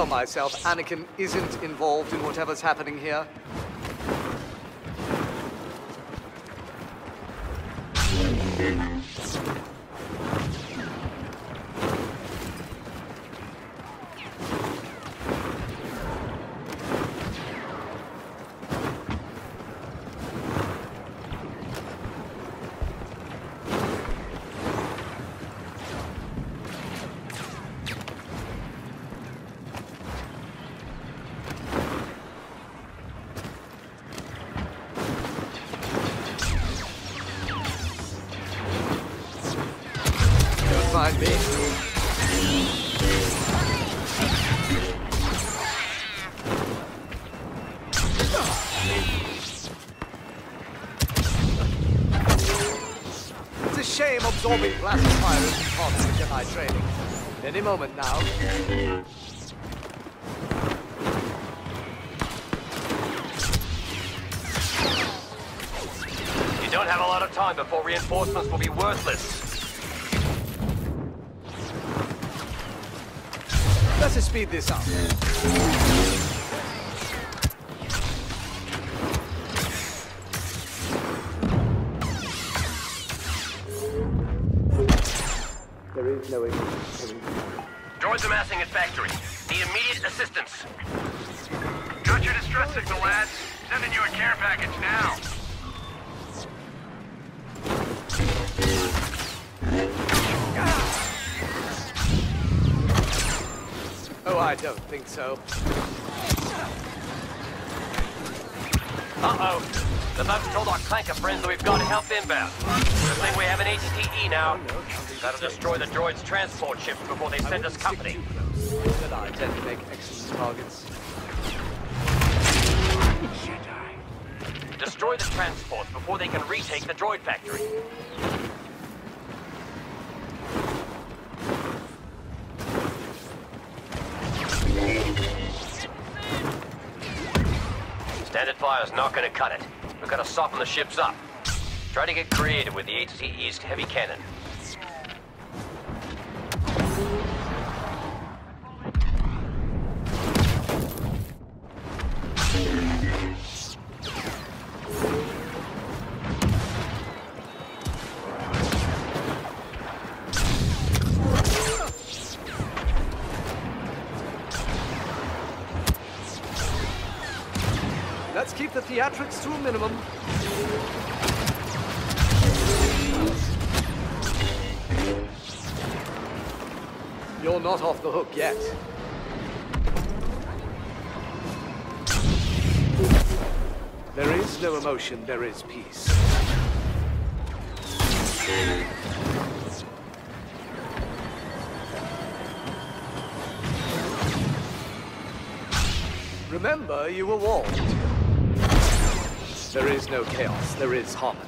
tell myself Anakin isn't involved in whatever's happening here. It's a shame absorbing plasma fire isn't part of the Jedi training. Any moment now. You don't have a lot of time before reinforcements will be worthless. Let's speed this up. There is no enemy. Droids amassing at factory. Need immediate assistance. Got your distress signal, lads. Send in your care package now. I don't think so. Uh-oh. The bugs told our clanker friends that we've got help inbound. Good thing we have an HTE now. That'll destroy the droid's transport ships before they send us company. Jedi tend to make excellent targets. Jedi. Destroy the transports before they can retake the droid factory. Standard fire's not going to cut it. We've got to soften the ships up. Try to get creative with the AT-TE's heavy cannon. Let's keep the theatrics to a minimum. You're not off the hook yet. There is no emotion, there is peace. Remember, you were warned. There is no chaos, there is harmony.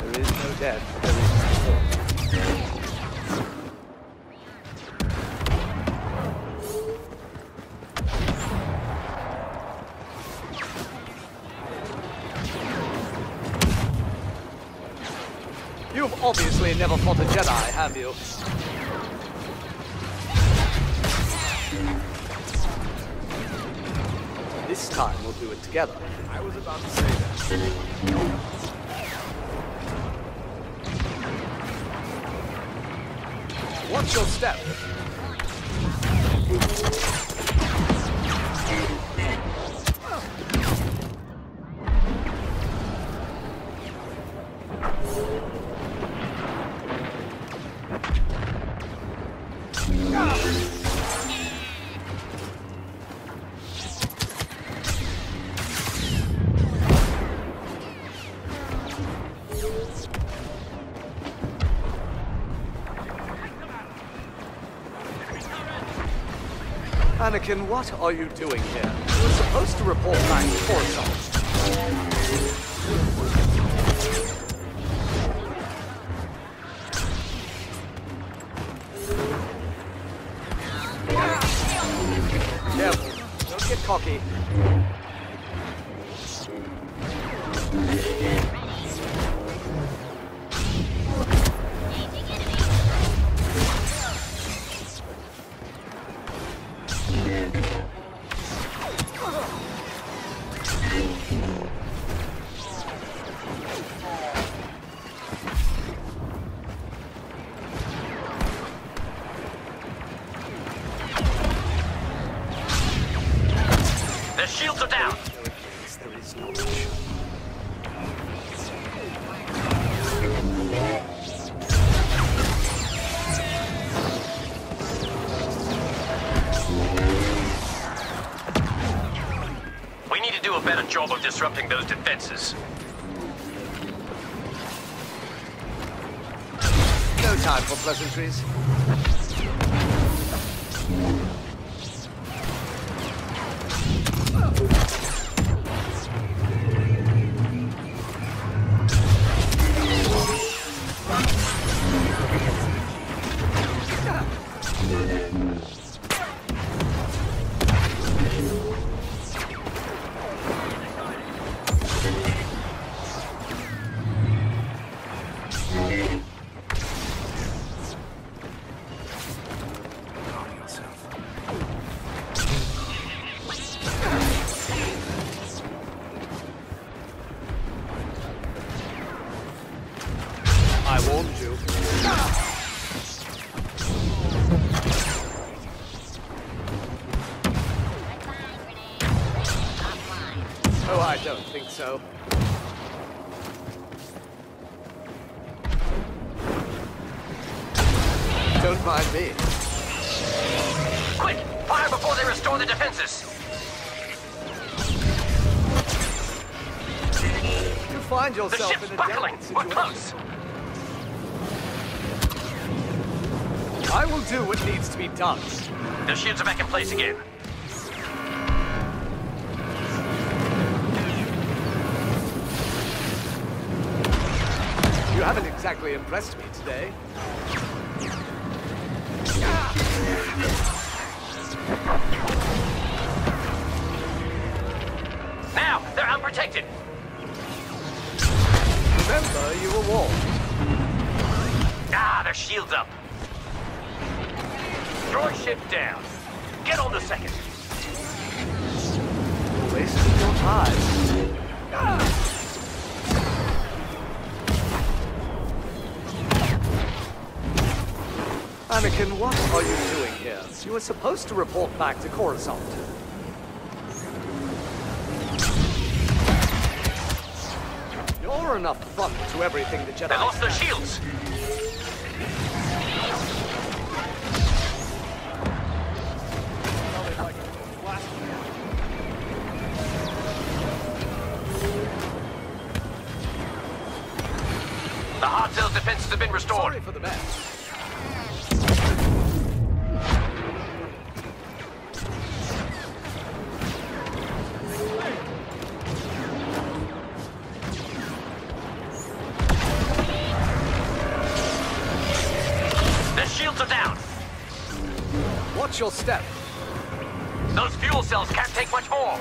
There is no death, there is you've obviously never fought a Jedi, have you? This time we'll do it together. I was about to say that. Watch your step. Anakin, what are you doing here? You were supposed to report back to Horsholt. Don't get cocky. Job of disrupting those defenses. No time for pleasantries. So don't mind me. Quick, fire before they restore the defenses. You find yourself the ship's in a buckling. We're close. I will do what needs to be done. The shields are back in place again. You haven't exactly impressed me today. Now, they're unprotected! Remember, you were warned. Ah, their shield's up. Droid ship down. Get on the second. You're wasting your time. Ah! Anakin, what are you doing here? You were supposed to report back to Coruscant. You're an affront to everything the Jedi... They lost their shields! The hard cell defenses have been restored. Sorry for the mess. Your step. Those fuel cells can't take much more.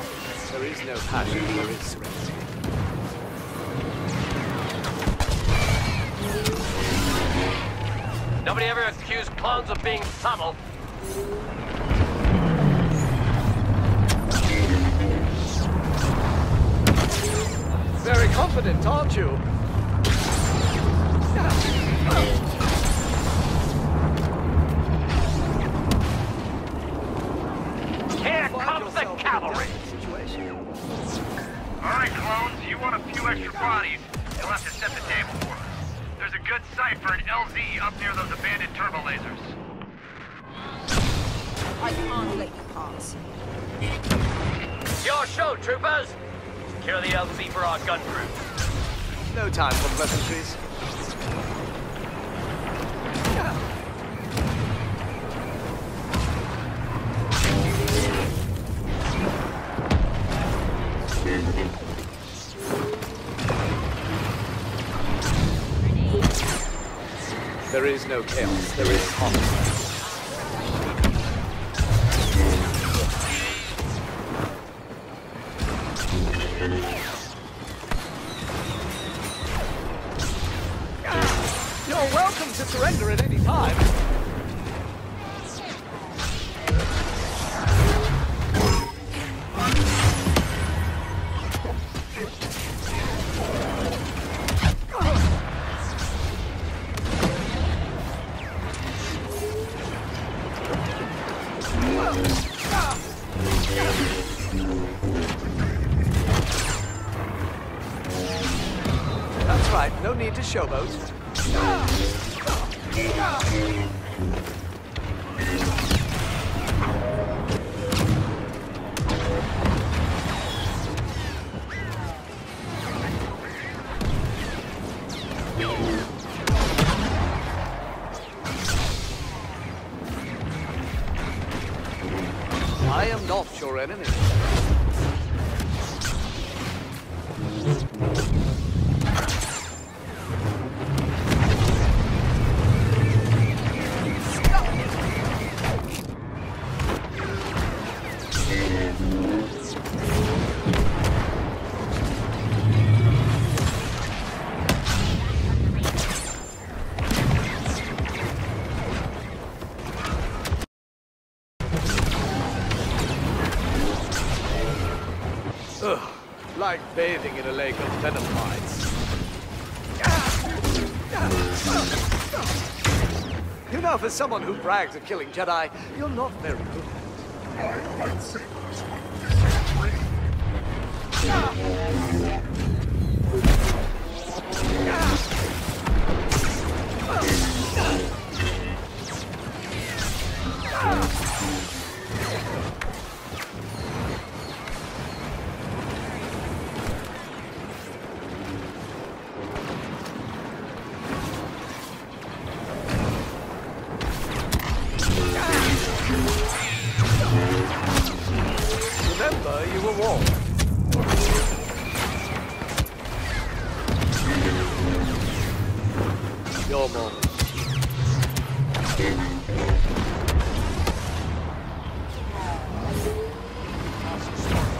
There is no passion for it, serenity. Nobody ever accused clones of being subtle. Very confident, aren't you? There is no chaos, there is conflict. at any time. That's right, no need to showboat. I am not your enemy. Ugh, like bathing in a lake of venom mites. You know, for someone who brags of killing Jedi, you're not very good at it. My lightsaber's one. Remember, you were warned. Your moment.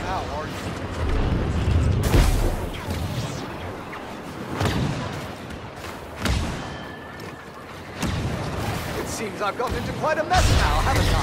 How are you? It seems I've gotten into quite a mess now, haven't I?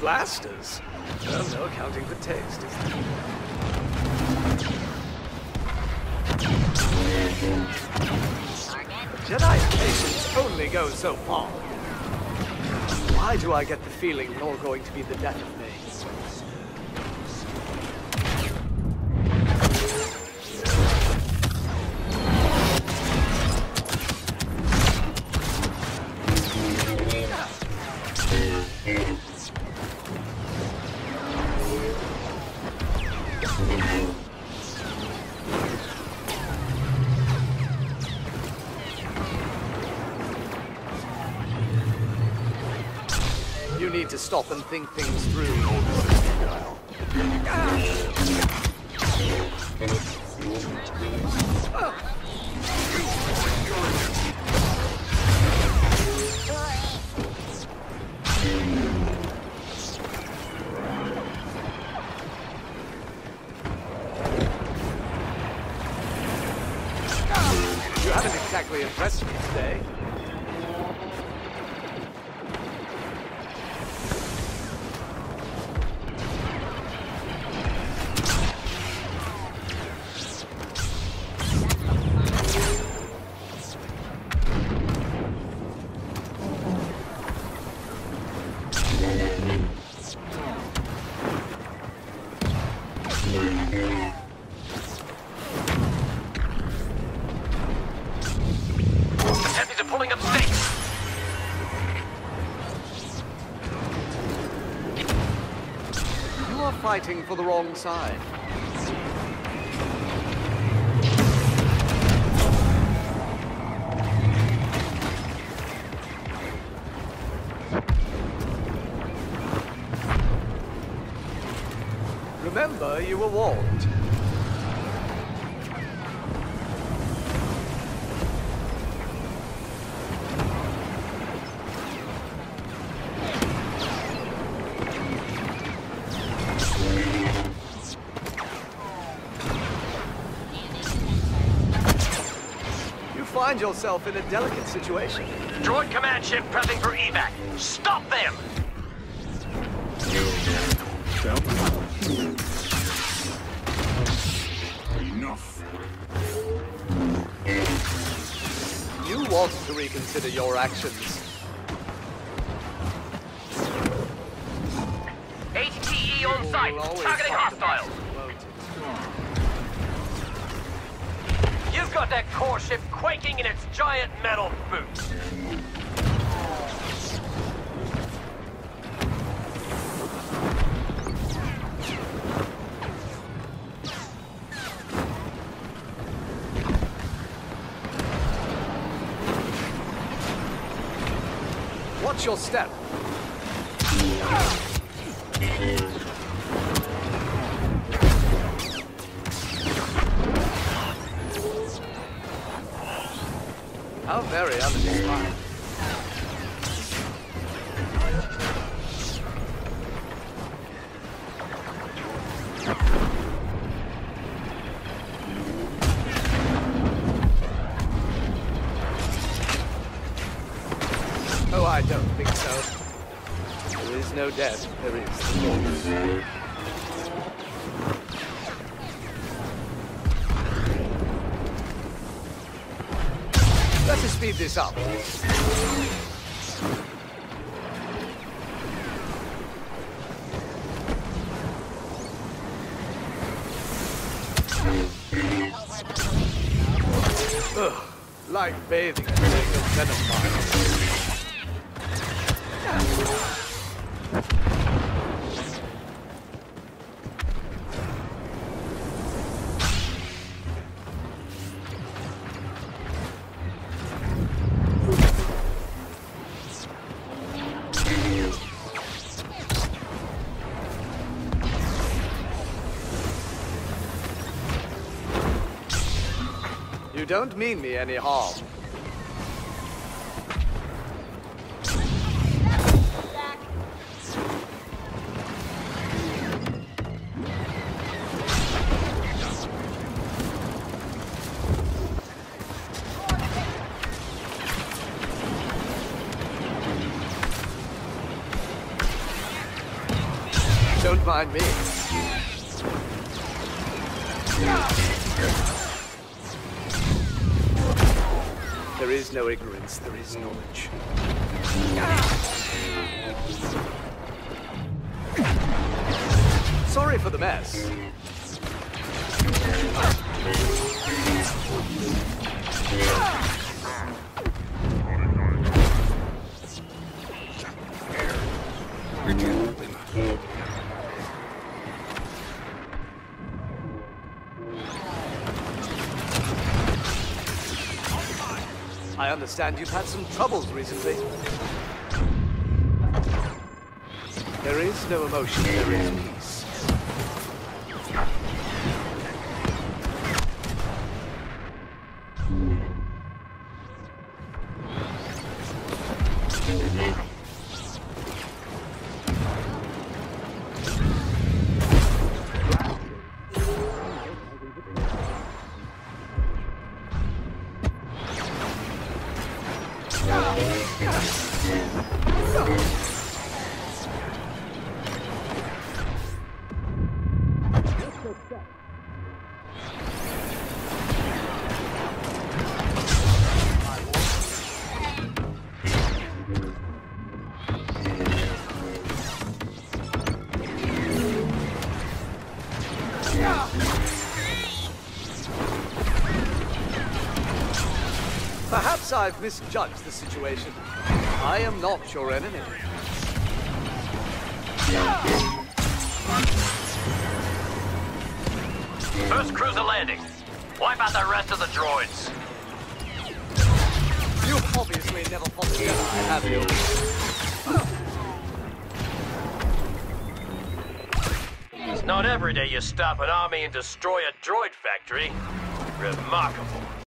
Blasters? Well, no accounting for taste, is there? Jedi's patience only goes so far. Why do I get the feeling you're going to be the death of me? You need to stop and think things through. You haven't exactly impressed me today. Fighting for the wrong side. Remember, you were warned. Find yourself in a delicate situation. Droid command ship prepping for evac. Stop them! Enough. You want to reconsider your actions. AT-TE on site. Targeting hostile. You've got that core ship quaking in its giant metal boots. Watch your step. How very unsatisfying. Oh, I don't think so. There is no death, there is no. Let's just speed this up. Ugh, like bathing in a venom . You don't mean me any harm. Don't mind me. There is no ignorance, there is knowledge. Sorry for the mess. I understand you've had some troubles recently. There is no emotion, there is peace. Perhaps I've misjudged the situation. I am not your enemy. First cruiser landing. Wipe out the rest of the droids. You obviously never fought together, have you? Not every day you stop an army and destroy a droid factory. Remarkable.